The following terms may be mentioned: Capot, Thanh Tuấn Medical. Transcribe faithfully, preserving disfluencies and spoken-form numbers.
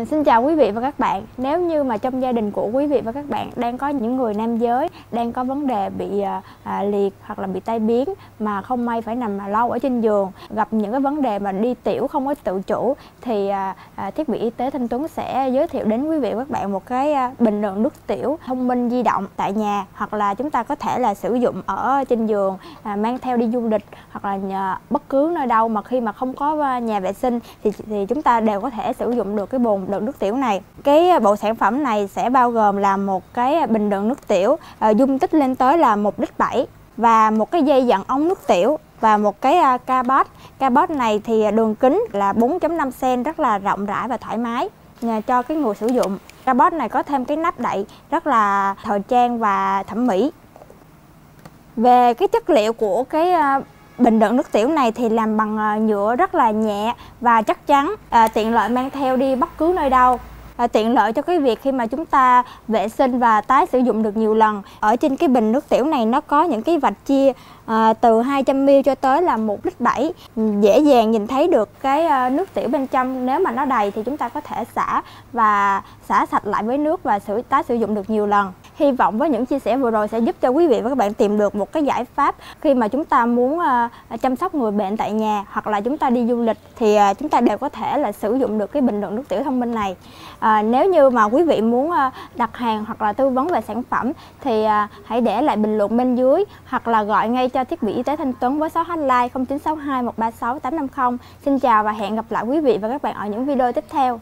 Mình xin chào quý vị và các bạn. Nếu như mà trong gia đình của quý vị và các bạn đang có những người nam giới đang có vấn đề bị à, liệt hoặc là bị tai biến mà không may phải nằm lâu ở trên giường, gặp những cái vấn đề mà đi tiểu không có tự chủ, thì à, à, thiết bị y tế Thanh Tuấn sẽ giới thiệu đến quý vị và các bạn một cái à, bình lượng nước tiểu thông minh di động tại nhà, hoặc là chúng ta có thể là sử dụng ở trên giường, à, mang theo đi du lịch hoặc là nhà, bất cứ nơi đâu mà khi mà không có nhà vệ sinh thì thì chúng ta đều có thể sử dụng được cái bồn đựng nước tiểu này. Cái bộ sản phẩm này sẽ bao gồm là một cái bình đựng nước tiểu à, dung tích lên tới là một lít bảy, và một cái dây dẫn ống nước tiểu, và một cái à, cabot. Cabot này thì đường kính là bốn phẩy năm xăng-ti-mét, rất là rộng rãi và thoải mái à, cho cái người sử dụng. Cabot này có thêm cái nắp đậy rất là thời trang và thẩm mỹ. Về cái chất liệu của cái à, bình đựng nước tiểu này thì làm bằng nhựa rất là nhẹ và chắc chắn, à, tiện lợi mang theo đi bất cứ nơi đâu, à, tiện lợi cho cái việc khi mà chúng ta vệ sinh và tái sử dụng được nhiều lần. Ở trên cái bình nước tiểu này nó có những cái vạch chia à, từ hai trăm mi-li-lít cho tới là một lít bảy, dễ dàng nhìn thấy được cái nước tiểu bên trong. Nếu mà nó đầy thì chúng ta có thể xả và xả sạch lại với nước và sử, tái sử dụng được nhiều lần. Hy vọng với những chia sẻ vừa rồi sẽ giúp cho quý vị và các bạn tìm được một cái giải pháp khi mà chúng ta muốn chăm sóc người bệnh tại nhà, hoặc là chúng ta đi du lịch thì chúng ta đều có thể là sử dụng được cái bình đựng nước tiểu thông minh này. À, nếu như mà quý vị muốn đặt hàng hoặc là tư vấn về sản phẩm thì hãy để lại bình luận bên dưới, hoặc là gọi ngay cho thiết bị y tế Thanh Tuấn với số hotline không chín sáu hai, một ba sáu, tám năm không. Xin chào và hẹn gặp lại quý vị và các bạn ở những video tiếp theo.